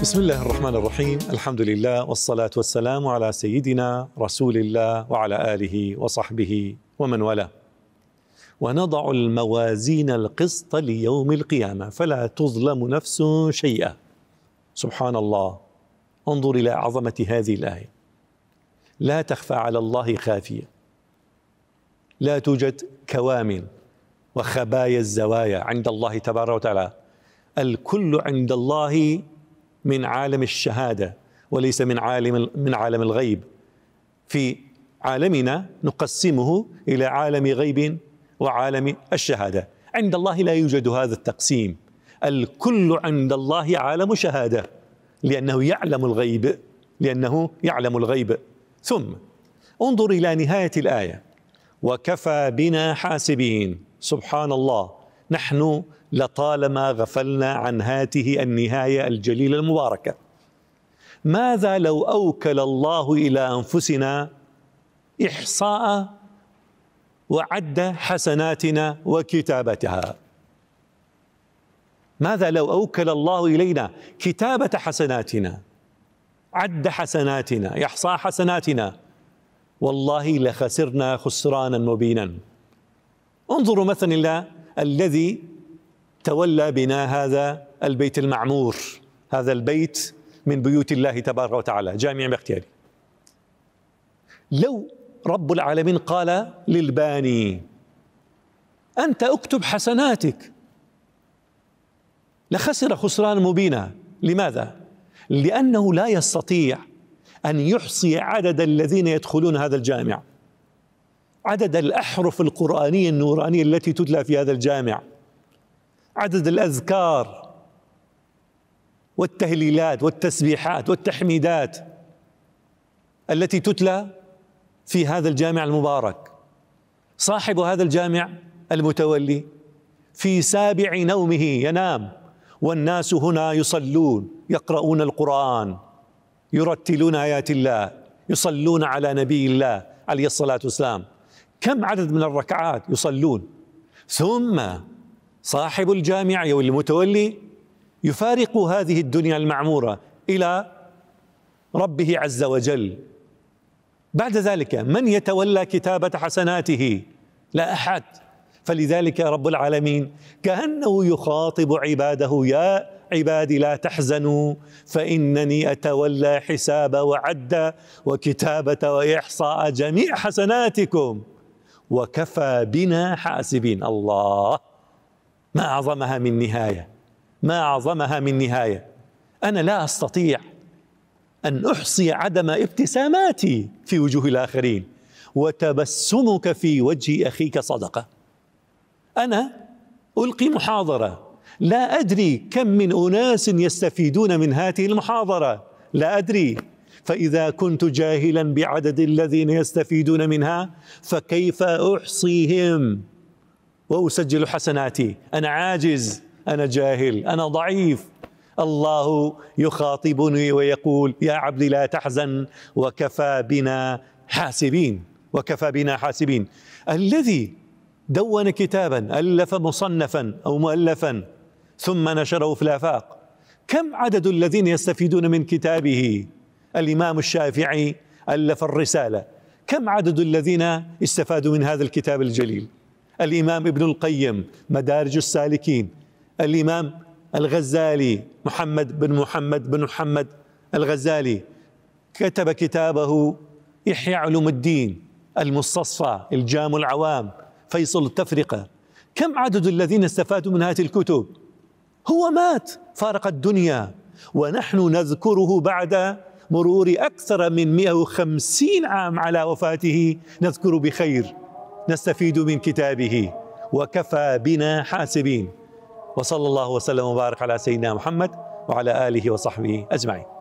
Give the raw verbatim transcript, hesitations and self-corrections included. بسم الله الرحمن الرحيم، الحمد لله والصلاة والسلام على سيدنا رسول الله وعلى آله وصحبه ومن والاه. ونضع الموازين القسط ليوم القيامة فلا تظلم نفس شيئا. سبحان الله، انظر إلى عظمة هذه الآية، لا تخفى على الله خافية، لا توجد كوامن وخبايا الزوايا عند الله تبارك وتعالى، الكل عند الله من عالم الشهادة وليس من عالم من عالم الغيب. في عالمنا نقسمه إلى عالم غيب وعالم الشهادة، عند الله لا يوجد هذا التقسيم، الكل عند الله عالم شهادة لأنه يعلم الغيب لأنه يعلم الغيب. ثم انظر إلى نهاية الآية، وكفى بنا حاسبين. سبحان الله، نحن لطالما غفلنا عن هاته النهاية الجليلة المباركة. ماذا لو أوكل الله إلى أنفسنا إحصاء وعد حسناتنا وكتابتها؟ ماذا لو أوكل الله إلينا كتابة حسناتنا، عد حسناتنا، إحصاء حسناتنا؟ والله لخسرنا خسرانا مبينا. انظروا مثلا إلى الذي تولى بنا هذا البيت المعمور، هذا البيت من بيوت الله تبارك وتعالى، جامع باختياري. لو رب العالمين قال للباني أنت اكتب حسناتك، لخسر خسران مبينا. لماذا؟ لأنه لا يستطيع أن يحصي عدد الذين يدخلون هذا الجامع، عدد الأحرف القرآنية النورانية التي تتلى في هذا الجامع، عدد الأذكار والتهليلات والتسبيحات والتحميدات التي تتلى في هذا الجامع المبارك. صاحب هذا الجامع المتولي في سابع نومه ينام، والناس هنا يصلون، يقرؤون القرآن، يرتلون آيات الله، يصلون على نبي الله عليه الصلاة والسلام. كم عدد من الركعات يصلون؟ ثم صاحب الجامع أو المتولي يفارق هذه الدنيا المعمورة إلى ربه عز وجل. بعد ذلك من يتولى كتابة حسناته؟ لا أحد. فلذلك رب العالمين كأنه يخاطب عباده، يا عبادي لا تحزنوا فإنني أتولى حساب وعد وكتابة وإحصاء جميع حسناتكم وكفى بنا حاسبين. الله، ما أعظمها من نهاية، ما أعظمها من نهاية. أنا لا أستطيع أن أحصي عدم ابتساماتي في وجوه الآخرين، وتبسمك في وجه أخيك صدقة. أنا ألقي محاضرة، لا أدري كم من أناس يستفيدون من هذه المحاضرة، لا أدري، فإذا كنت جاهلا بعدد الذين يستفيدون منها فكيف أحصيهم وأسجل حسناتي؟ أنا عاجز، أنا جاهل، أنا ضعيف. الله يخاطبني ويقول يا عبدي لا تحزن وكفى بنا حاسبين. وكفى بنا حاسبين. الذي دون كتابا، ألف مصنفا أو مؤلفا ثم نشره في الآفاق، كم عدد الذين يستفيدون من كتابه؟ الإمام الشافعي ألف الرسالة، كم عدد الذين استفادوا من هذا الكتاب الجليل؟ الإمام ابن القيم مدارج السالكين، الإمام الغزالي محمد بن محمد بن محمد الغزالي كتب كتابه إحياء علوم الدين، المستصفى، الجام العوام، فيصل التفرقة. كم عدد الذين استفادوا من هذه الكتب؟ هو مات، فارق الدنيا، ونحن نذكره بعد مرور أكثر من مئة وخمسين عام على وفاته، نذكر بخير، نستفيد من كتابه. وكفى بنا حاسبين. وصلى الله وسلم وبارك على سيدنا محمد وعلى آله وصحبه أجمعين.